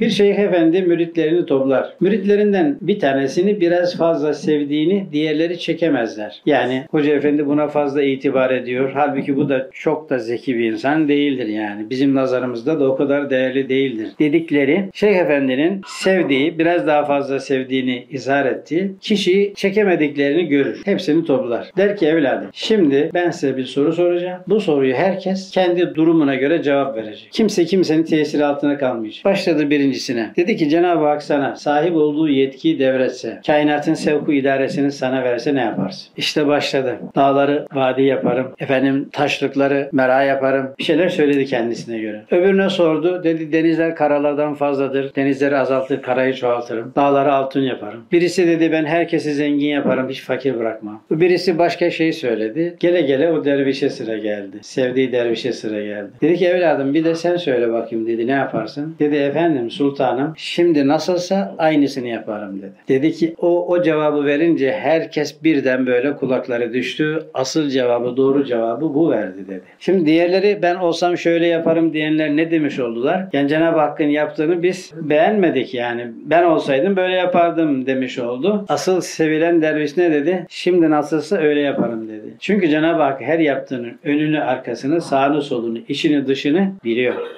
Bir şeyh efendi müritlerini toplar. Müritlerinden bir tanesini biraz fazla sevdiğini diğerleri çekemezler. Yani hoca efendi buna fazla itibar ediyor. Halbuki bu da çok da zeki bir insan değildir yani. Bizim nazarımızda da o kadar değerli değildir dedikleri, şeyh efendinin sevdiği, biraz daha fazla sevdiğini izhar ettiği kişiyi çekemediklerini görür. Hepsini toplar. Der ki evladım, şimdi ben size bir soru soracağım. Bu soruyu herkes kendi durumuna göre cevap verecek. Kimse kimsenin tesiri altına kalmayacak. Başladı birincisine. Dedi ki Cenab-ı Hak sana sahip olduğu yetkiyi devretse, kainatın sevku idaresini sana verse ne yaparsın? İşte başladı. Dağları vadi yaparım. Efendim taşlıkları mera yaparım. Bir şeyler söyledi kendisine göre. Öbürüne sordu. Dedi denizler karalardan fazladır. Denizleri azaltır, karayı çoğaltırım. Dağları altın yaparım. Birisi dedi ben herkesi zengin yaparım. Hiç fakir bırakmam. Birisi başka şey söyledi. Gele gele o dervişe sıra geldi. Sevdiği dervişe sıra geldi. Dedi ki evladım bir de sen söyle bakayım dedi. Ne yaparsın? Dedi efendim sultanım şimdi nasılsa aynısını yaparım dedi. Dedi ki o cevabı verince herkes birden böyle kulakları düştü. Asıl cevabı, doğru cevabı bu verdi dedi. Şimdi diğerleri ben olsam şöyle yaparım diyenler ne demiş oldular? Yani Cenab-ı Hakk'ın yaptığını biz beğenmedik yani. Ben olsaydım böyle yapardım demiş oldu. Asıl sevilen derviş ne dedi? Şimdi nasılsa öyle yaparım dedi. Çünkü Cenab-ı Hak her yaptığının önünü, arkasını, sağını, solunu, içini, dışını biliyor.